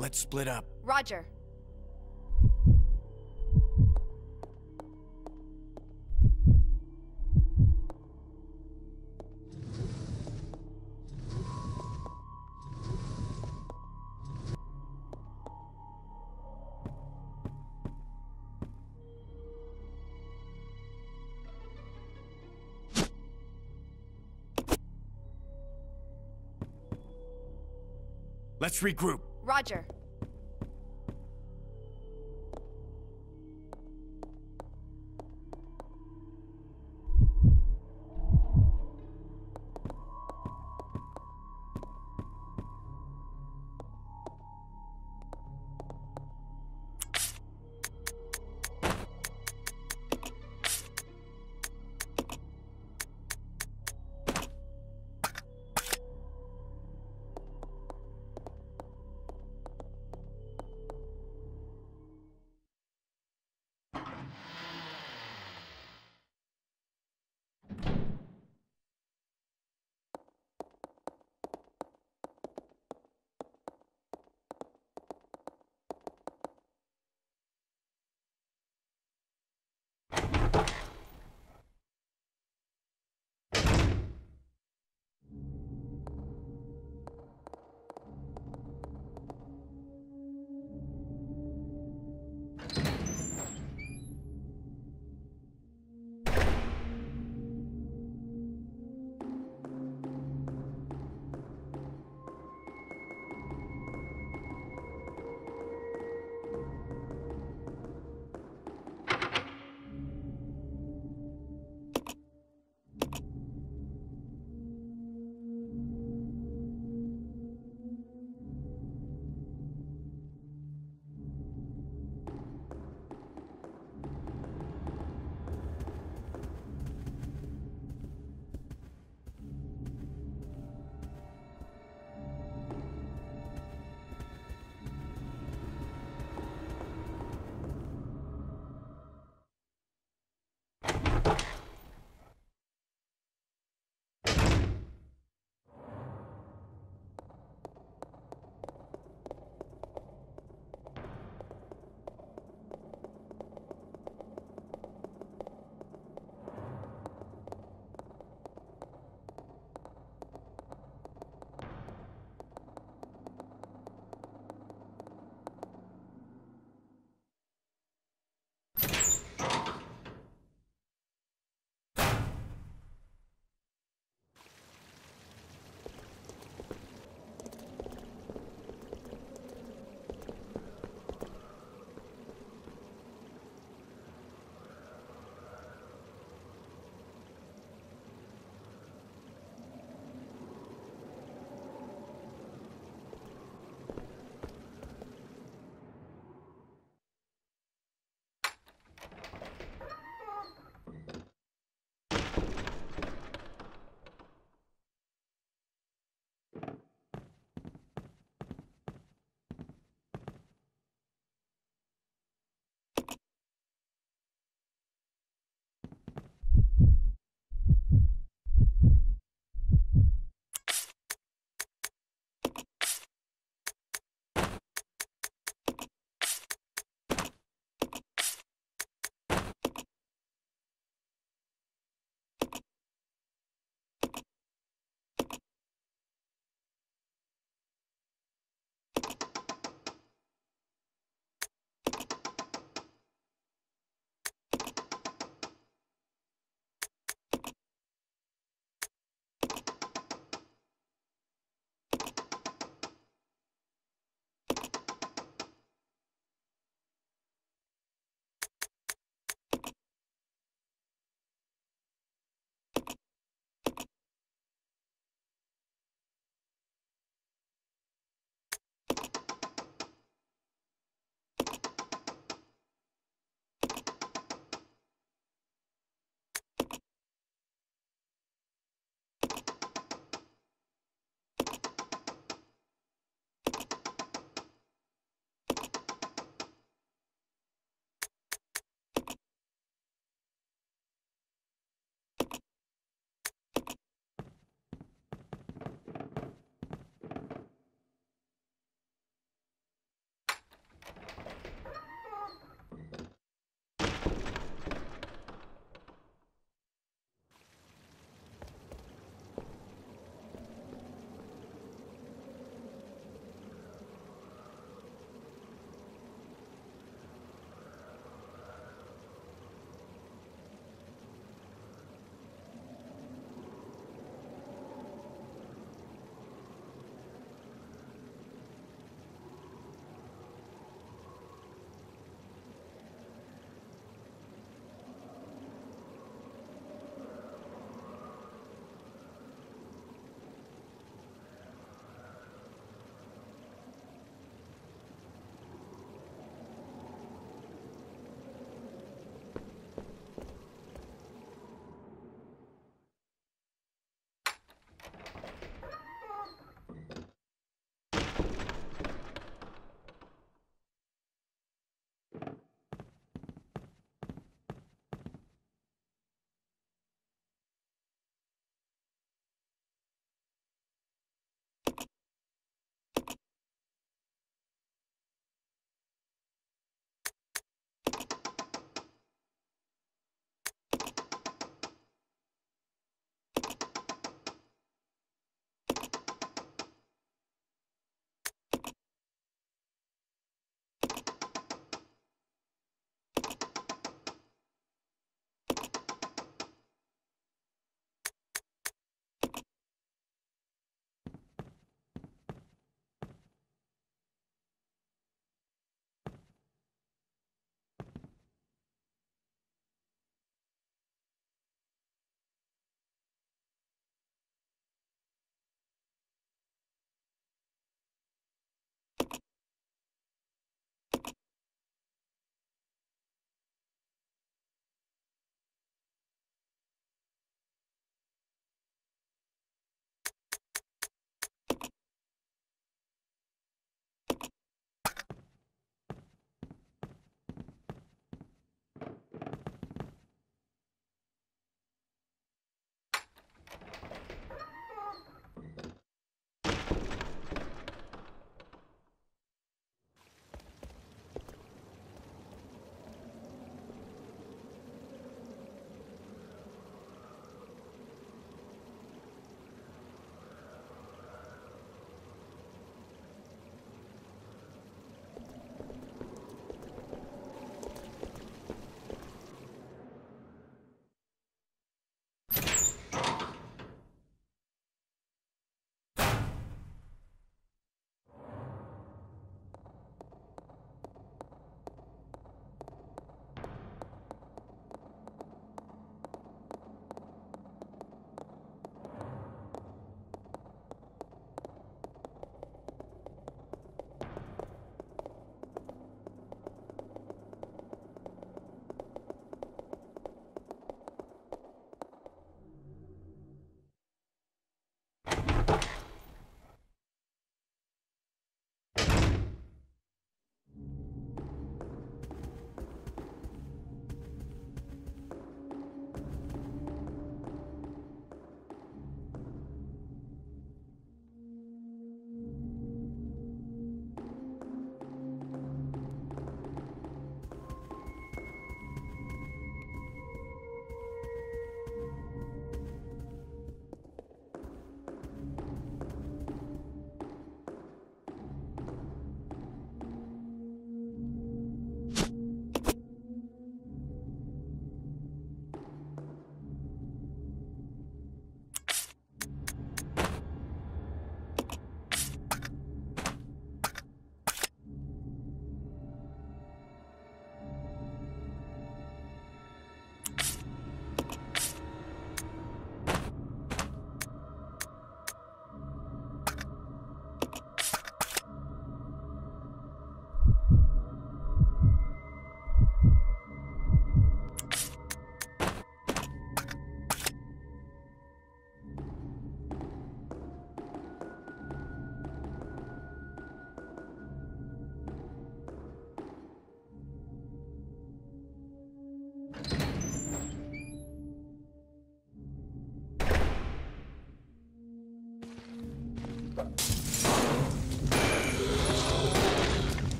Let's split up. Roger. Let's regroup. Roger.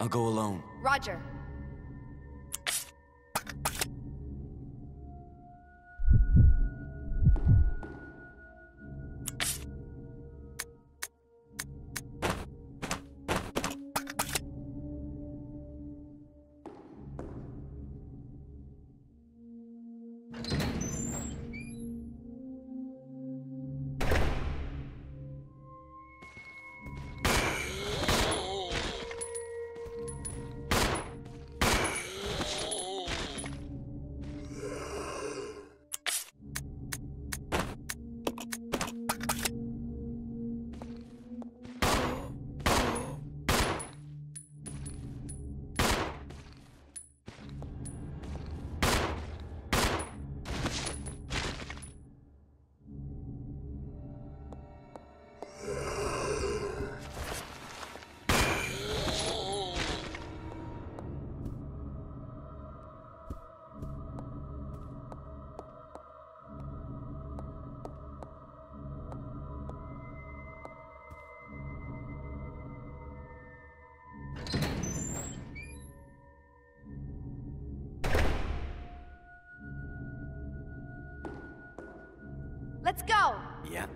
I'll go alone. Roger. Let's go! Yeah.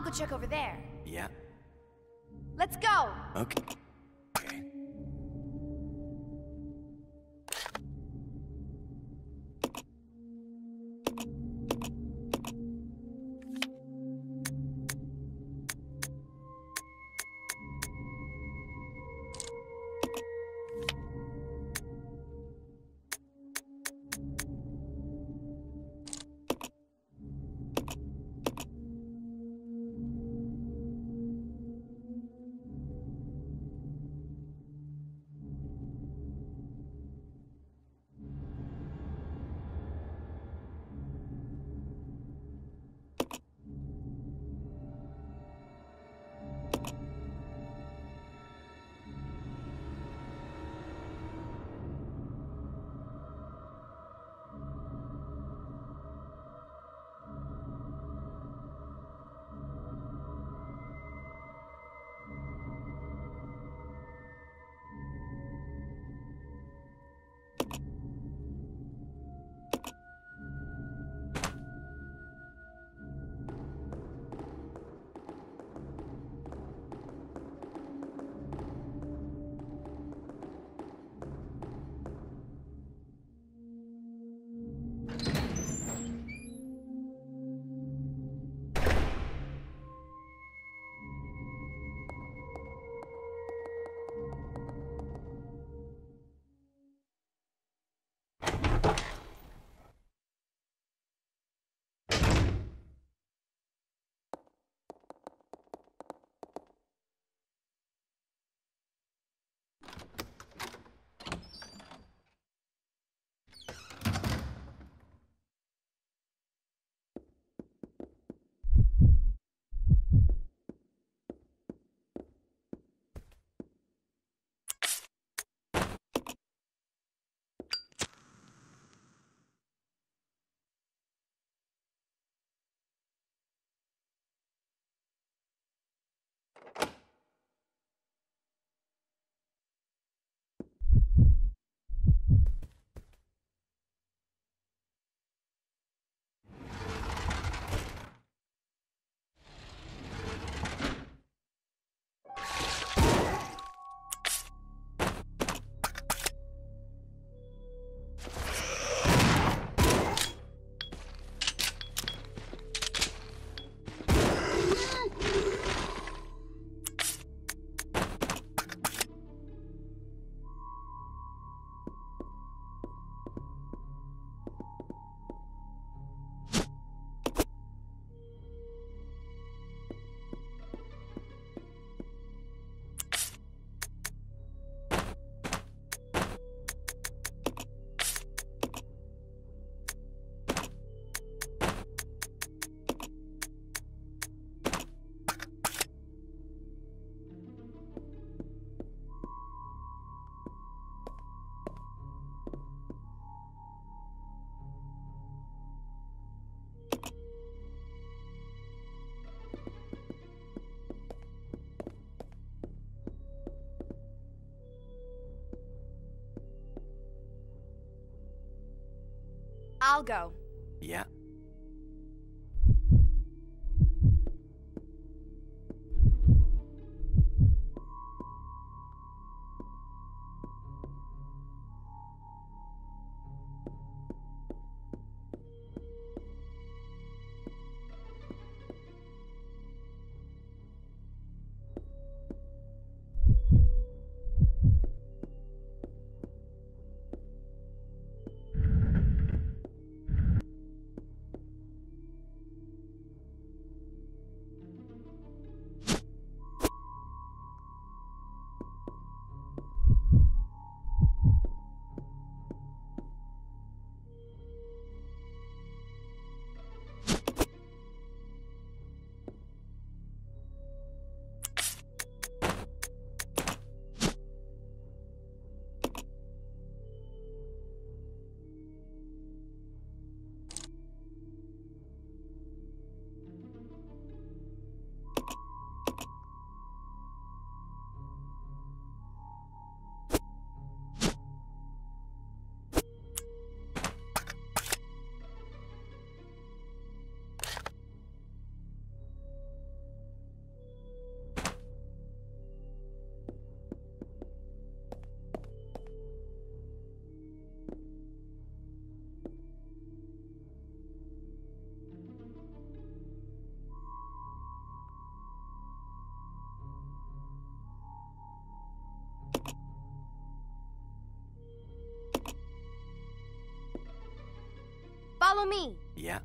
I'll go check over there. Yeah. Let's go. Okay. Okay. I'll go. Yeah. Follow me. Yeah.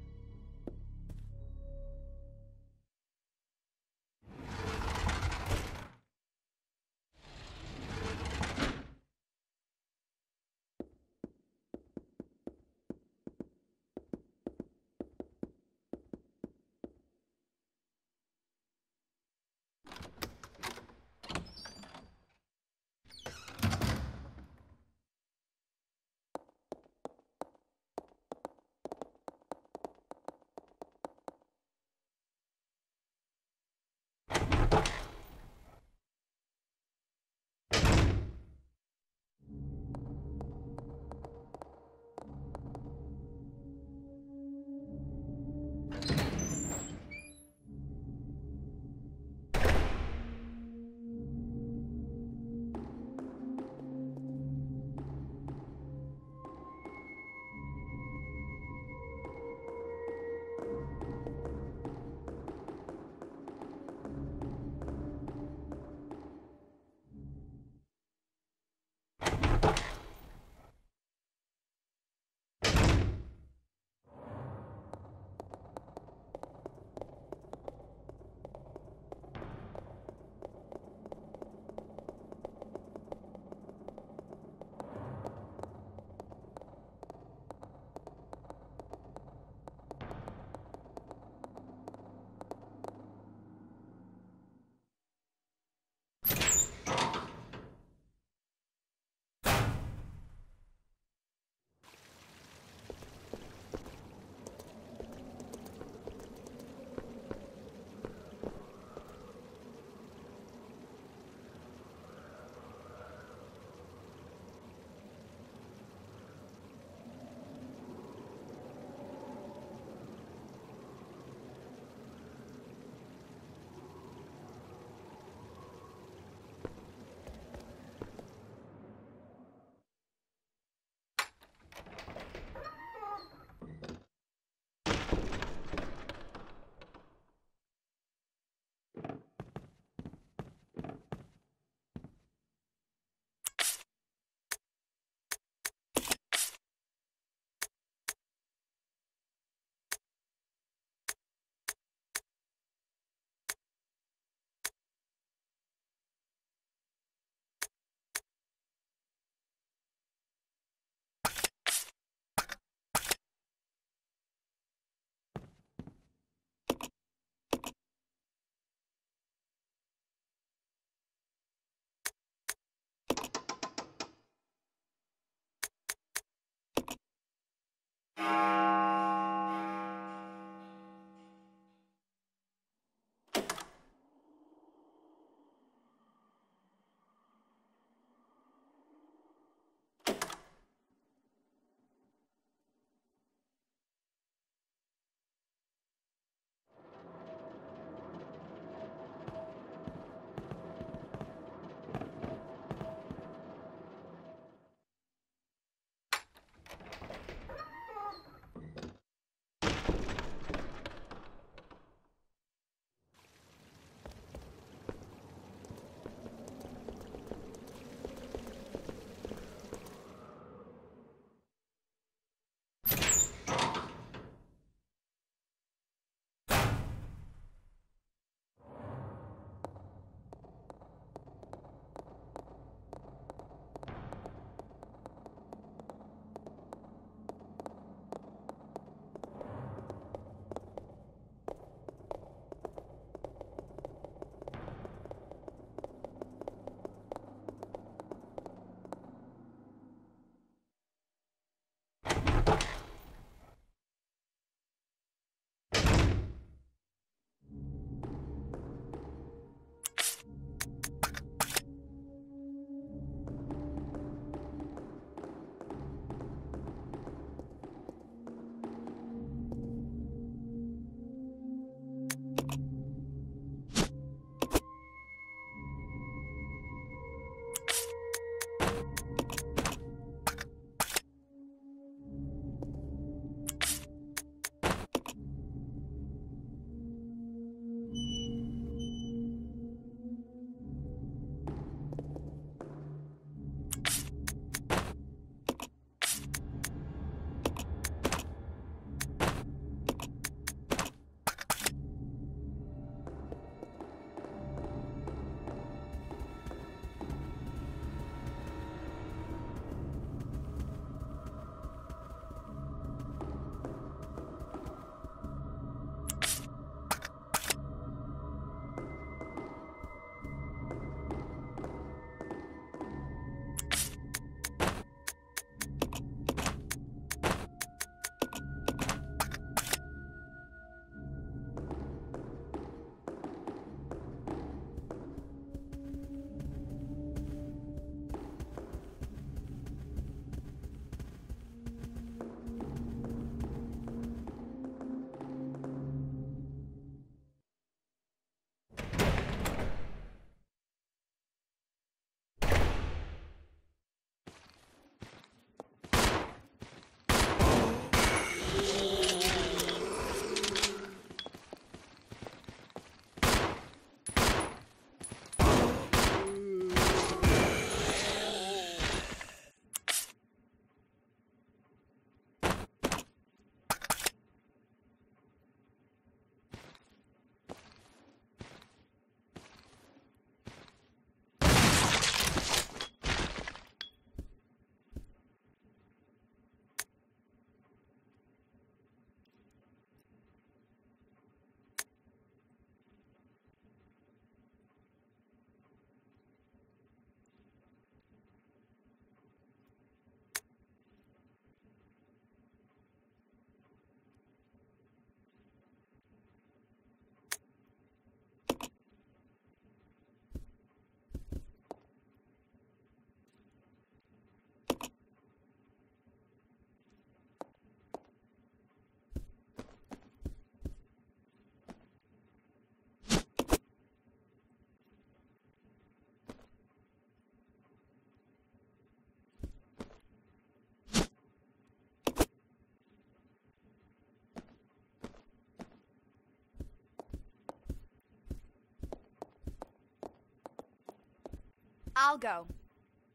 I'll go.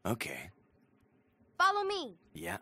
Okay. Follow me. Yeah.